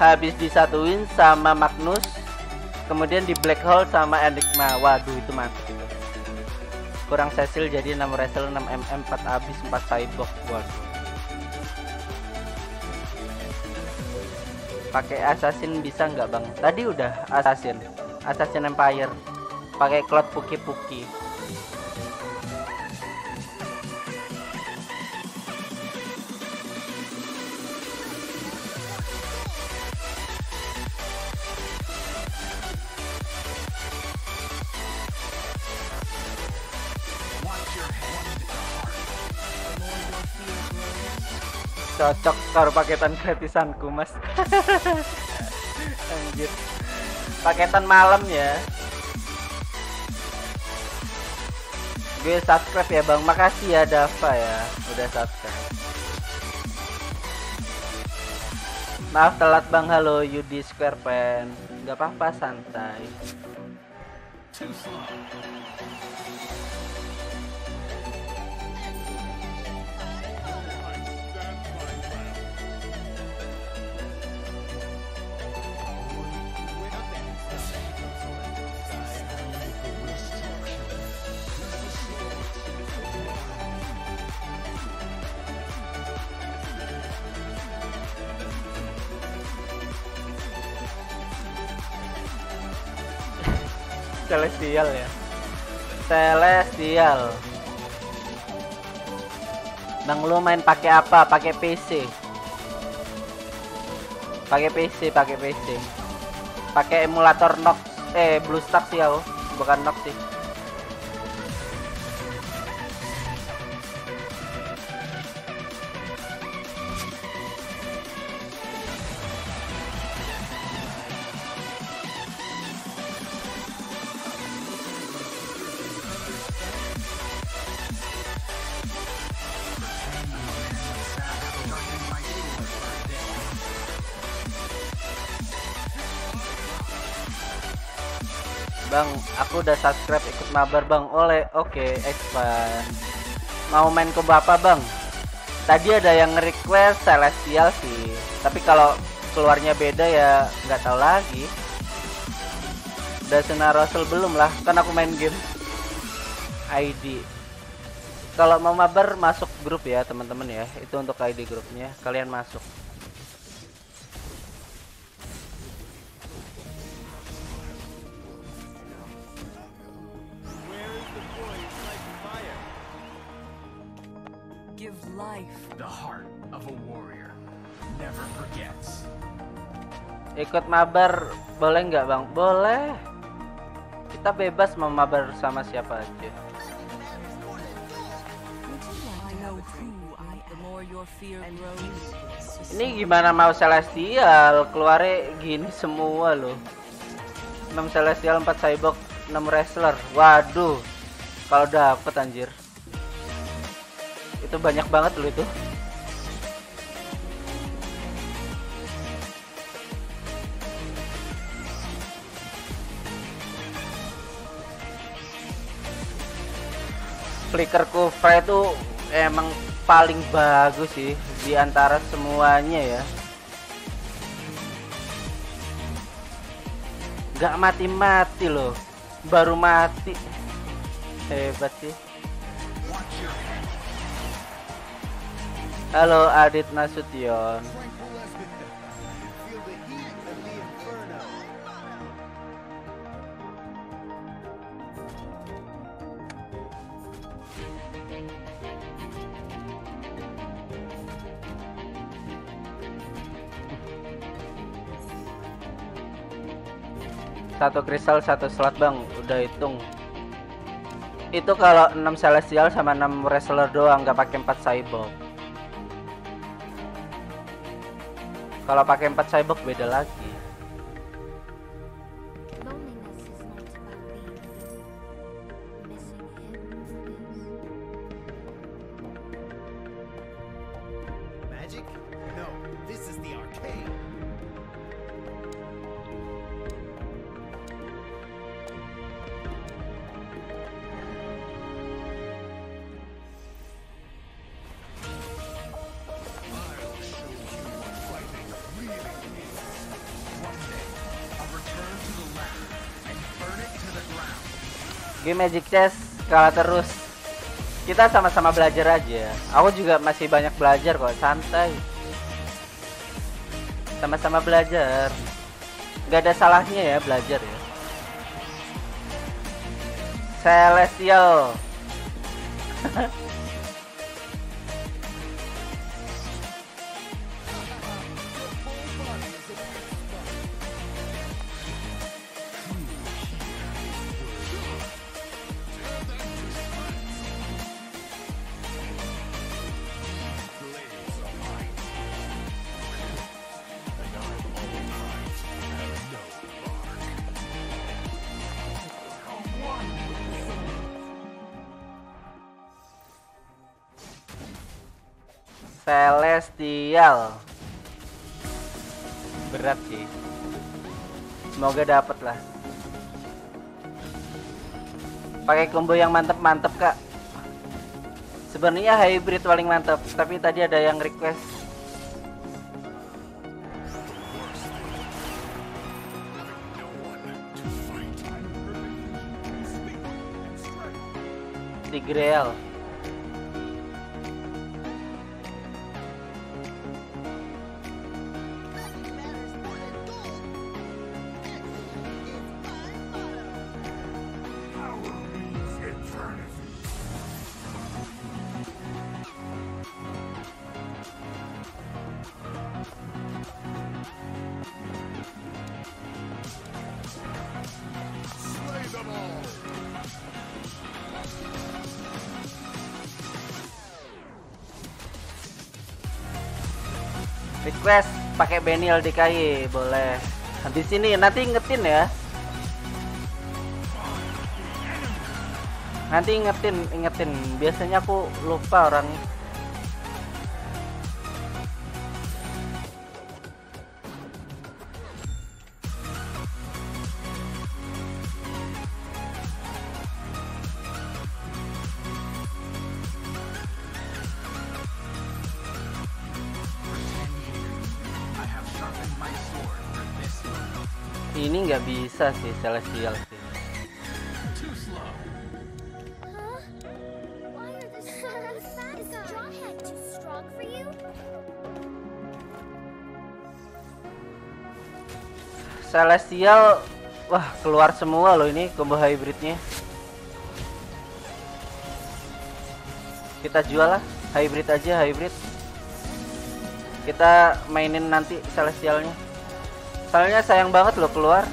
habis disatuin sama Magnus, kemudian di Black Hole sama Enigma. Waduh, itu mantap. Kurang Cecil jadi 6 wrestle, 6 mm, 4 abis, 4 cyborg. Waduh. Pakai assassin bisa nggak Bang? Tadi udah assassin empire. Pakai Claude puki-puki. Cocok taruh paketan gratisanku mas. Anjir, paketan malam ya. Gue subscribe ya bang, makasih ya Dafa ya udah subscribe. Maaf telat bang. Halo Yudi Squarepen. Nggak apa-apa, santai. Celestial ya, Celestial. Bang lu main pakai apa? Pakai PC. Pakai PC. Pakai emulator Nox, Bluestacks ya, oh. Bukan Nox sih. Bang, aku udah subscribe ikut mabar bang. Oleh, oke, expand. Mau main ke bapak bang? Tadi ada yang request Celestial sih, tapi kalau keluarnya beda ya nggak tahu lagi. Udah Sena Russell belum lah, kan aku main game ID. Kalau mau mabar masuk grup ya teman-teman ya, itu untuk ID grupnya kalian masuk. Ikut mabar boleh nggak bang? Boleh, kita bebas mau mabar sama siapa aja. Ini gimana mau Celestial keluarnya gini semua loh. 6 Celestial, 4 cyborg, 6 wrestler. Waduh, kalau dapet anjir itu banyak banget loh itu. Flicker cover itu emang paling bagus sih di antara semuanya ya. Gak mati-mati loh, baru mati. Hebat sih. Halo Adit Nasution. Satu kristal, satu slot bang, udah hitung. Itu kalau 6 Celestial sama 6 wrestler doang, nggak pakai 4 cyborg. Kalau pakai 4 cyborg beda lagi. game Magic Chess kalah terus. Kita sama-sama belajar aja. Aku juga masih banyak belajar kok, santai. Sama-sama belajar. Gak ada salahnya ya belajar ya. Celestial. Celestial berat sih, semoga dapet lah. Pakai combo yang mantep-mantep kak. Sebenarnya hybrid paling mantep, tapi tadi ada yang request. Tigrel. Request pakai Benil DKI boleh. Habis ini nanti ingetin ya. Nanti ingetin. Biasanya aku lupa orang. Ini nggak bisa sih Celestial sih. Celestial, wah keluar semua loh ini combo hybridnya. Kita jual lah hybrid aja, hybrid. Kita mainin nanti Celestialnya. Soalnya sayang banget loh keluar.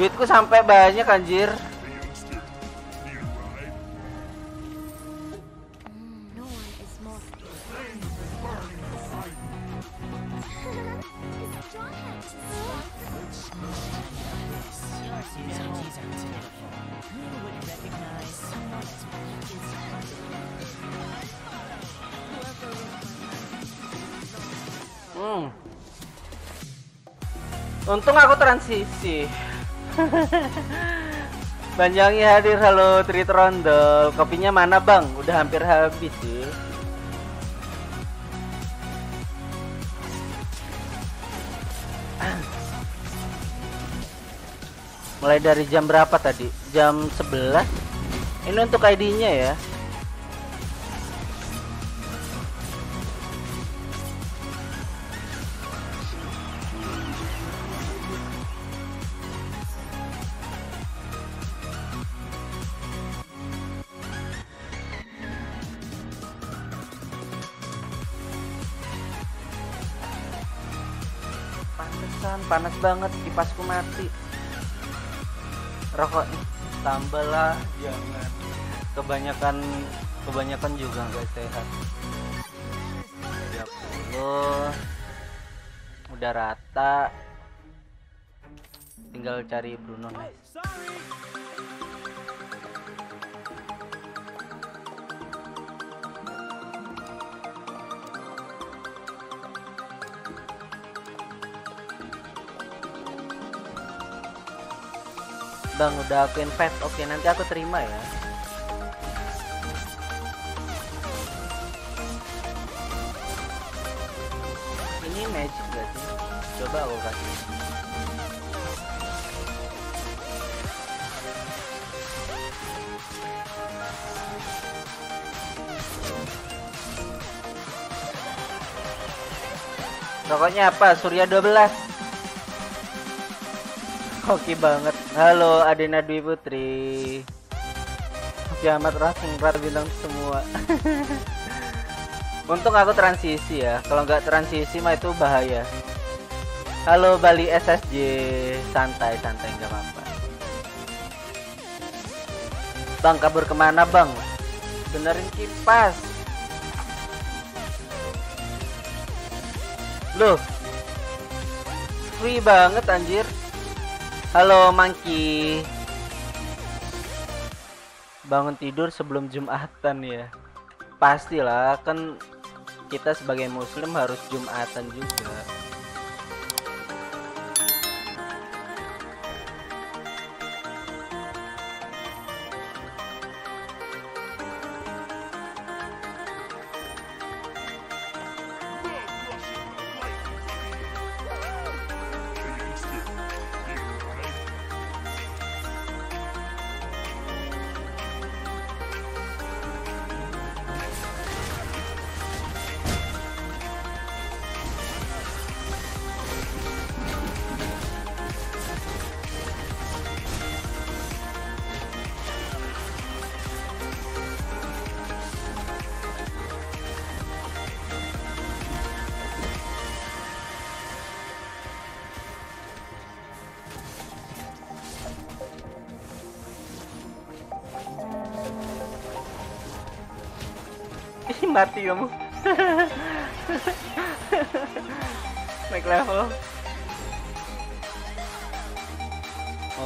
Duitku sampai banyak anjir. Untung aku transisi. Banjangi hadir, halo Tritrondel. Kopinya mana bang? Udah hampir habis sih. Mulai dari jam berapa tadi? Jam 11. Ini untuk ID-nya ya. Panas banget, kipasku mati. Rokok tambahlah, jangan kebanyakan juga nggak sehat. 30 udah rata, tinggal cari Bruno nih. Bang udah aku invite, oke nanti aku terima ya. Ini ini magic gak sih? Coba aku kasih. Pokoknya apa? Surya 12. Hoki banget. Halo Adina Dwi Putri. Hoki amat racing rata bintang semua. Untung aku transisi ya. Kalau nggak transisi mah itu bahaya. Halo Bali SSJ. Santai-santai nggak apa-apa. Bang kabur kemana bang? Benerin kipas. Loh. Free banget anjir. Halo Monkey. Bangun tidur sebelum Jumatan ya. Pastilah kan kita sebagai muslim harus Jumatan juga. Mati kamu. Naik level.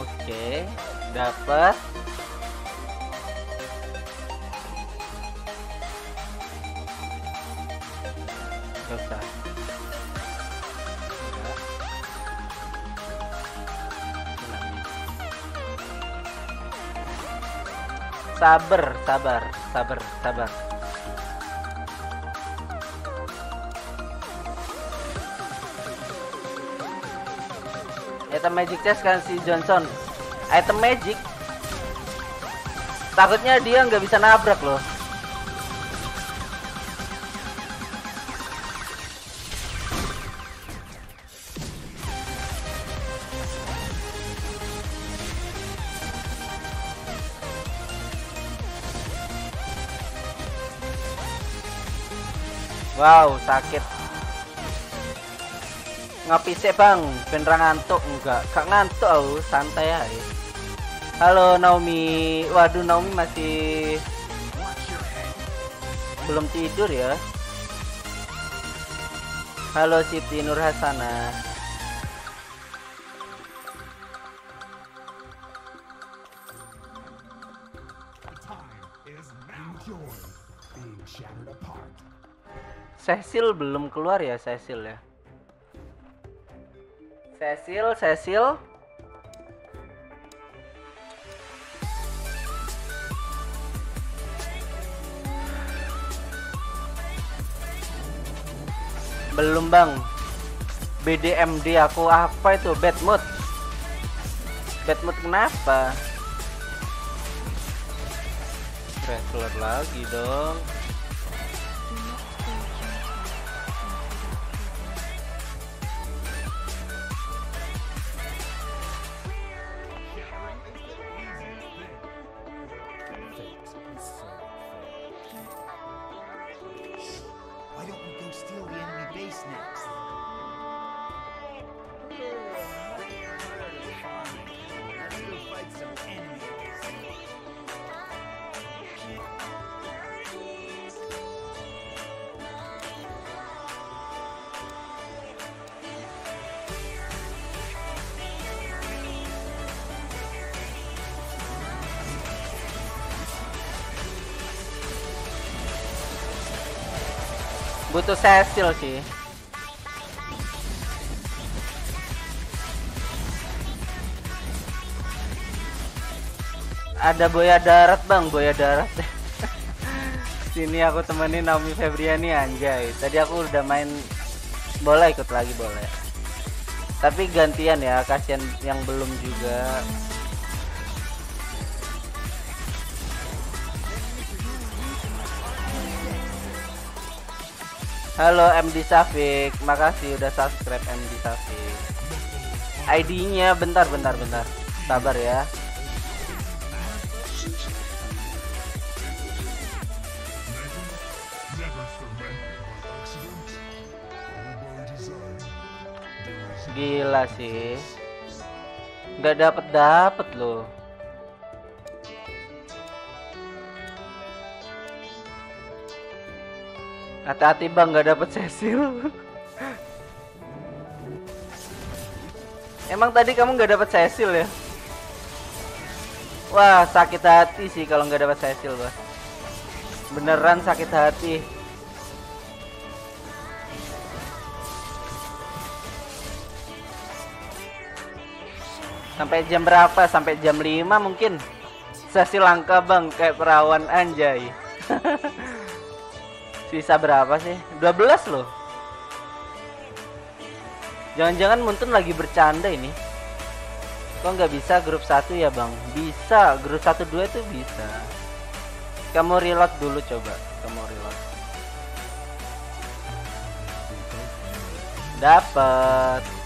Oke, dapat. Selesai. Sabar. Item magic chest kan si Johnson. Item magic. Takutnya dia nggak bisa nabrak loh. Wow, sakit. Ngopi sih bang, beneran ngantuk enggak? Kak ngantuk aku, santai aja. Halo Naomi, waduh Naomi masih belum tidur ya? Halo Siti Nurhasana. Cecil belum keluar ya, Cecil ya? Cecil. Belum bang. BDMD aku apa itu? Bad mood. Bad mood kenapa? Wrestler lagi dong. Butuh Cecil sih. Ada boya darat bang, boya darat. Sini aku temenin Naomi Febriani anjay. Tadi aku udah main Boleh ikut lagi, boleh. Tapi gantian ya, kasihan yang belum juga. Halo MD Safik, makasih udah subscribe MD Safik. ID-nya bentar. Sabar ya. Gila sih, nggak dapet loh. Hati-hati bang, nggak dapet Cecil. Emang tadi kamu nggak dapet Cecil ya? Wah, sakit hati sih kalau nggak dapet Cecil bang. Beneran sakit hati. Sampai jam berapa? Sampai jam 5 mungkin. Sesi langka bang, kayak perawan anjay. Sisa berapa sih? 12 loh. Jangan-jangan Moonton lagi bercanda ini. Kok nggak bisa grup 1 ya bang? Bisa, grup 1, 2 itu bisa. Kamu reload dulu coba. Kamu reload. Dapat.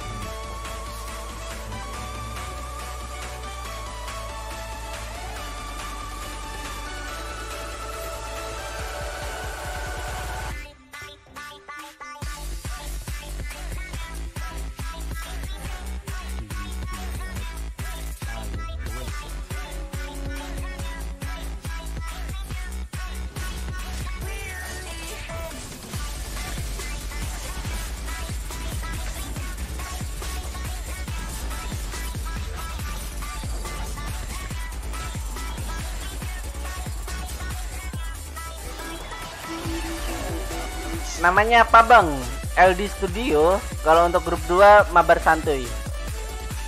Namanya apa bang? LD Studio. Kalau untuk grup 2 mabar santuy.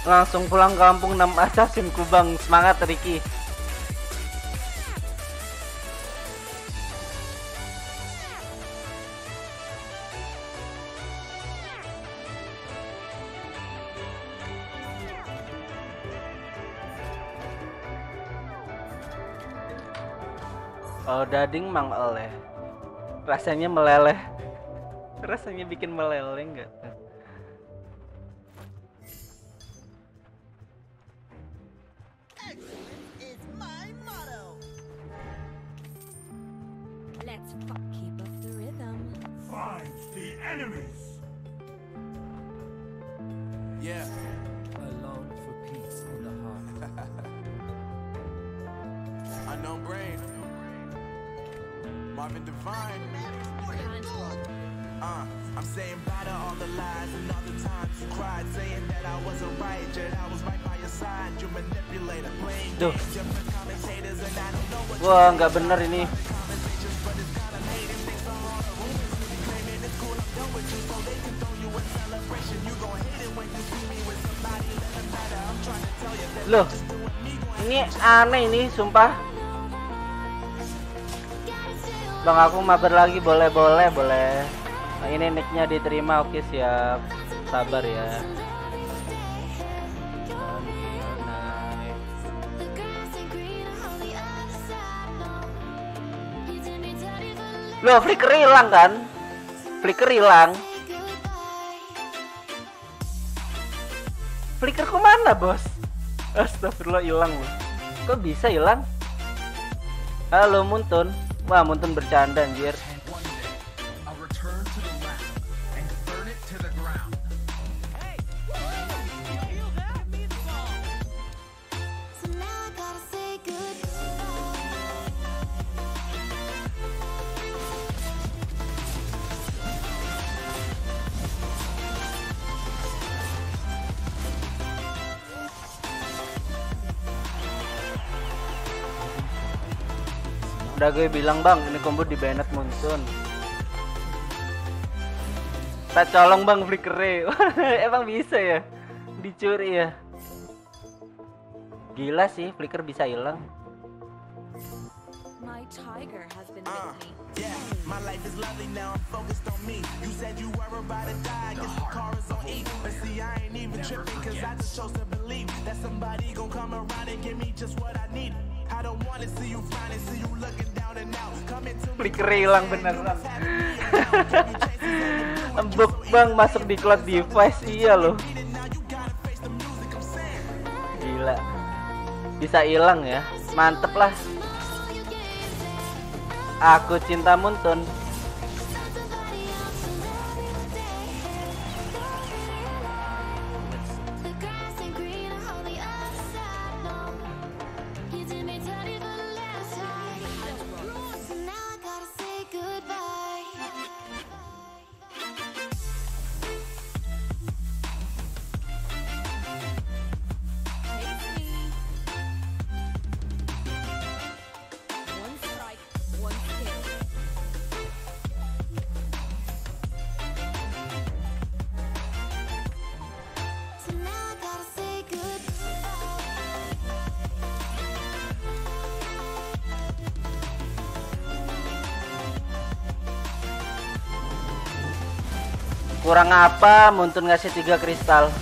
Langsung pulang kampung 6 asasinku bang. Semangat Riki. Oh dading mang oleh. Rasanya meleleh. Rasanya bikin meleleh enggak? Duh, wah nggak bener ini. Loh, ini aneh ini, sumpah. Bang aku mabar lagi, boleh. Nah, ini nicknya diterima, oke siap. Sabar ya. Loh, Flicker hilang kan? Flicker hilang. Flicker kemana bos? Astagfirullah, hilang loh. Kok bisa hilang? Halo Moonton. Wah, Moonton bercanda anjir. Udah gue bilang bang, ini combo di banned Moonton. Tak colong bang Flicker. Emang bisa ya? Dicuri ya? Gila sih Flicker bisa hilang. My tiger has been Yeah, my life is lovely now, I'm focused on me. You said you were about to die, guess the car is on E. But see, I ain't even tripping, cause I just chose to believe that somebody gon' come around and give me just what I need. I don't want to see you find it, see you looking down and out. Coming to me, Embuk bang masuk di cloud device, iya loh. Gila. Bisa hilang ya, mantep lah. Aku cinta Moonton. Kurang apa Moonton ngasih 3 kristal.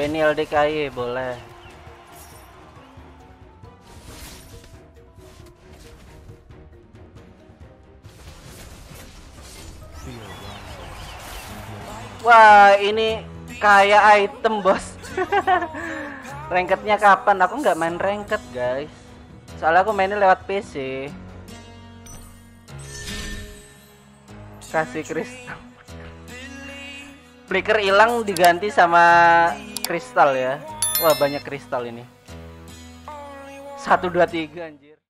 Benil DKI boleh. Wah, ini kayak item bos. Ranketnya kapan? Aku nggak main ranked guys, soalnya aku mainnya lewat PC. Kasih kristal. Flicker hilang diganti sama kristal ya. Wah, banyak kristal ini. 1, 2, 3 anjir.